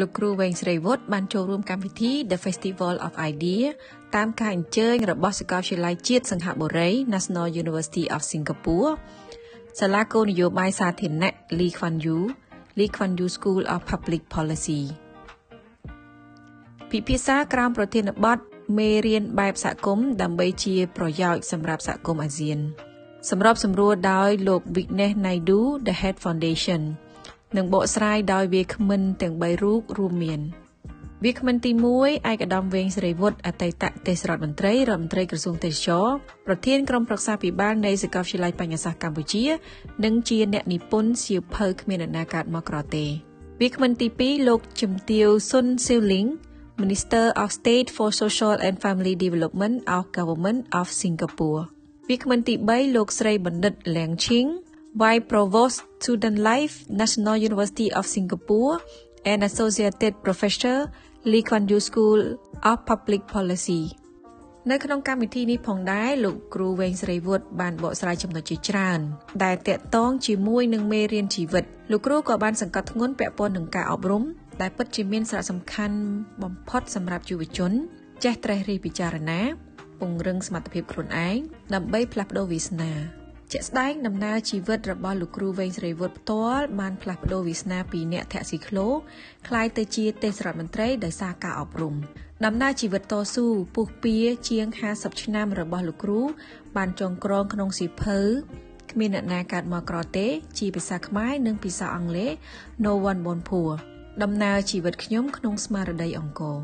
លោកគ្រូវែងស្រីវុឌ្ឍបានចូលរួមកម្មវិធី The Festival of Idea តាមការអញ្ជើញរបស់សាកលវិទ្យាល័យជាតិសង្ហបុរី National University of Singapore សាលាគោលនយោបាយសាធារណៈ Lee Kuan Yew School of Public Policy ពិភាក្សាក្រោមប្រធានបទមេរៀនបែបសហគមន៍ដើម្បីជាប្រយោជន៍សម្រាប់សហគមន៍អាស៊ានសម្របសម្រួលដោយលោក Vignesh Naidu The Head Foundation និងបកស្រាយដោយវាគ្មិនទាំង3រូបរួមមានវាគ្មិនទី1ឯកឧត្តមវែងសេរីវុឌ្ឍអតីតទេសរដ្ឋមន្ត្រីក្រសួងទេសចរណ៍ប្រធានក្រុមប្រឹក្សាពិបាលនៃសាកលវិទ្យាល័យបញ្ញាសាស្ត្រកម្ពុជានិងជាអ្នកនិពន្ធសៀវភៅគ្មានអ្នកណាកើតមកក្រទេវាគ្មិនទី2លោកជំទាវស៊ុនស៊ីវលីង Minister of State for Social and Family Development of Government of Singaporeវាគ្មិនទី3លោកស្រីបណ្ឌិតលៀងឈីង Vice Provost Student Life National University of Singapore and Associated Professor Lee Kuan Yew School of Public Policy នៅក្នុងកម្មវិធីនេះផងដែរលោកគ្រូវែងស្រីវុឌ្ឍបានបកស្រាយចំណុចជាច្រើនដែលទាក់ទងជាមួយនឹងមេរៀនជីវិតលោកគ្រូក៏បានសង្កត់ធ្ងន់ពាក់ព័ន្ធនឹងការអប់រំដែលពិតជាមានសារៈសំខាន់បំផុតសម្រាប់យុវជនចេះត្រិះរិះពិចារណាពង្រឹងសមត្ថភាពខ្លួនឯងដើម្បីផ្លាស់ប្ដូរវាសនាជាក់ស្ដែងដំណើរជីវិតរបស់លោកគ្រូវែងសេរីវុឌ្ឍផ្ទាល់បានផ្លាស់ប្ដូរវាសនាពីអ្នកធាក់ស៊ីក្លូក្លាយទៅជាទេសរដ្ឋមន្ត្រីដោយសារការអប់រំដំណើរជីវិតតស៊ូពុះពារជាង50ឆ្នាំរបស់លោកគ្រូបានចងក្រងក្នុងសៀវភៅគ្មានអ្នកណាកើតមកក្រទេជាភាសាខ្មែរនិងភាសាអង់គ្លេស No One Born Poor ដំណើរជីវិតខ្ញុំក្នុងស្មារតីអង្គរ